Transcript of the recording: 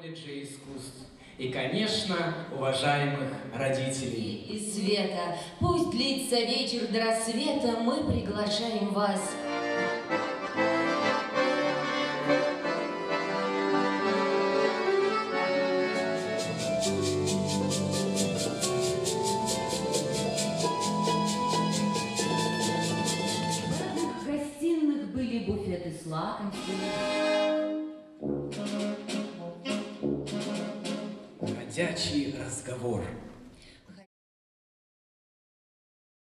колледжей искусств и, конечно, уважаемых родителей. И света, пусть длится вечер до рассвета, мы приглашаем вас. Ходячий разговор.